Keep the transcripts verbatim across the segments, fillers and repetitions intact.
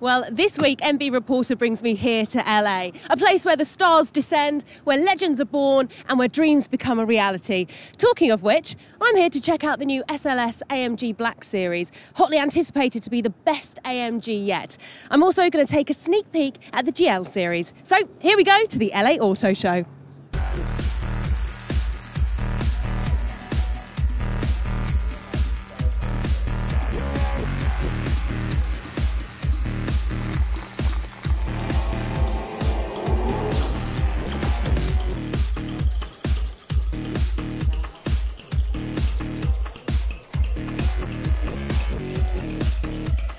Well, this week, M B Reporter brings me here to L A, a place where the stars descend, where legends are born, and where dreams become a reality. Talking of which, I'm here to check out the new S L S A M G Black Series, hotly anticipated to be the best A M G yet. I'm also going to take a sneak peek at the G L Series. So here we go to the L A Auto Show.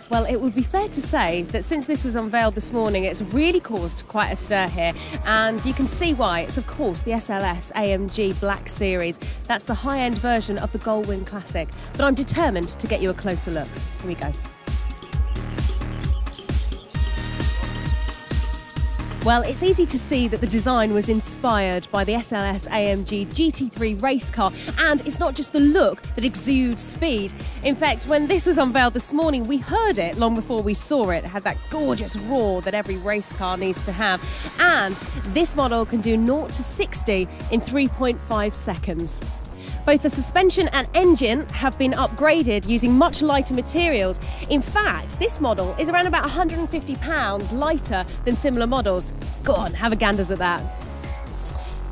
Well, it would be fair to say that since this was unveiled this morning, it's really caused quite a stir here, and you can see why. It's, of course, the S L S A M G Black Series. That's the high-end version of the Goldwing Classic, but I'm determined to get you a closer look. Here we go. Well, it's easy to see that the design was inspired by the S L S A M G G T three race car, and it's not just the look that exudes speed. In fact, when this was unveiled this morning, we heard it long before we saw it. It had that gorgeous roar that every race car needs to have, and this model can do zero to sixty in three point five seconds. Both the suspension and engine have been upgraded using much lighter materials. In fact, this model is around about one hundred and fifty pounds lighter than similar models. Go on, have a gander at that.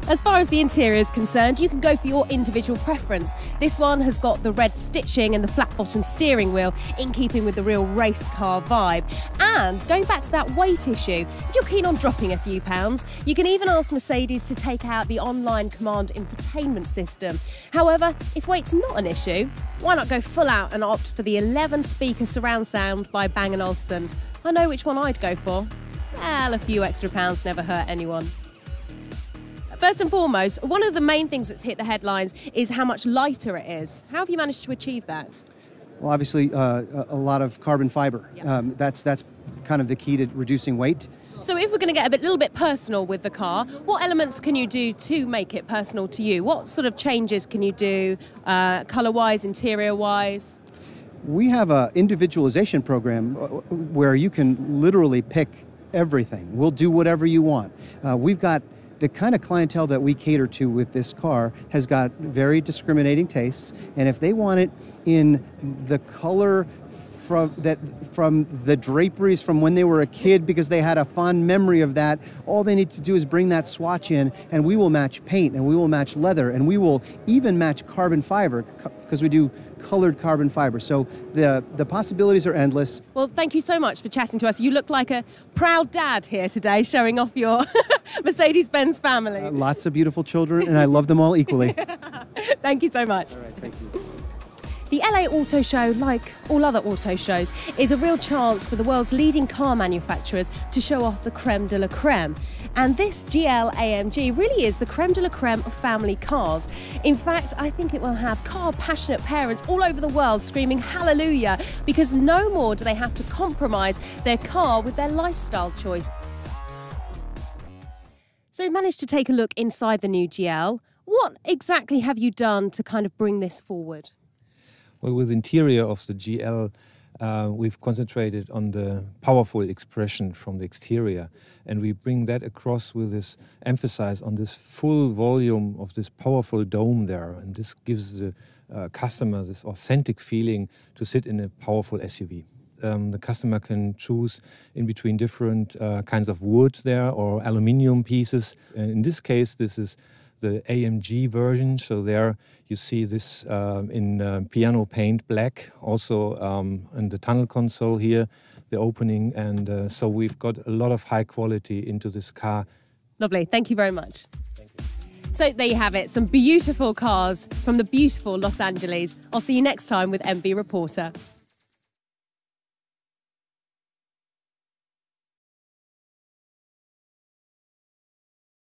As far as the interior is concerned, you can go for your individual preference. This one has got the red stitching and the flat bottom steering wheel, in keeping with the real race car vibe. And going back to that weight issue, if you're keen on dropping a few pounds, you can even ask Mercedes to take out the online command infotainment system. However, if weight's not an issue, why not go full out and opt for the eleven speaker surround sound by Bang and Olufsen? I know which one I'd go for. Well, a few extra pounds never hurt anyone. First and foremost, one of the main things that's hit the headlines is how much lighter it is. How have you managed to achieve that? Well, obviously, uh, a lot of carbon fiber. Yep. Um, that's, that's kind of the key to reducing weight. So if we're going to get a bit, little bit personal with the car, what elements can you do to make it personal to you? What sort of changes can you do, uh, color-wise, interior-wise? We have an individualization program where you can literally pick everything. We'll do whatever you want. Uh, we've got the kind of clientele that we cater to with this car has got very discriminating tastes, and if they want it in the color from, that, from the draperies from when they were a kid because they had a fond memory of that, all they need to do is bring that swatch in, and we will match paint, and we will match leather, and we will even match carbon fiber, because we do colored carbon fiber. So the, the possibilities are endless. Well, thank you so much for chatting to us. You look like a proud dad here today, showing off your Mercedes-Benz family. Uh, lots of beautiful children, and I love them all equally. Thank you so much. All right, thank you. The L A Auto Show, like all other auto shows, is a real chance for the world's leading car manufacturers to show off the creme de la creme. And this G L A M G really is the creme de la creme of family cars. In fact, I think it will have car-passionate parents all over the world screaming hallelujah, because no more do they have to compromise their car with their lifestyle choice. So we managed to take a look inside the new G L. What exactly have you done to kind of bring this forward? Well, with the interior of the G L, uh, we've concentrated on the powerful expression from the exterior, and we bring that across with this emphasis on this full volume of this powerful dome there, and this gives the uh, customer this authentic feeling to sit in a powerful S U V. Um, the customer can choose in between different uh, kinds of wood there or aluminium pieces. And in this case, this is the A M G version, so there you see this um, in uh, piano paint black, also um, in the tunnel console here, the opening, and uh, so we've got a lot of high quality into this car. Lovely, thank you very much. Thank you. So there you have it, some beautiful cars from the beautiful Los Angeles. I'll see you next time with M B Reporter.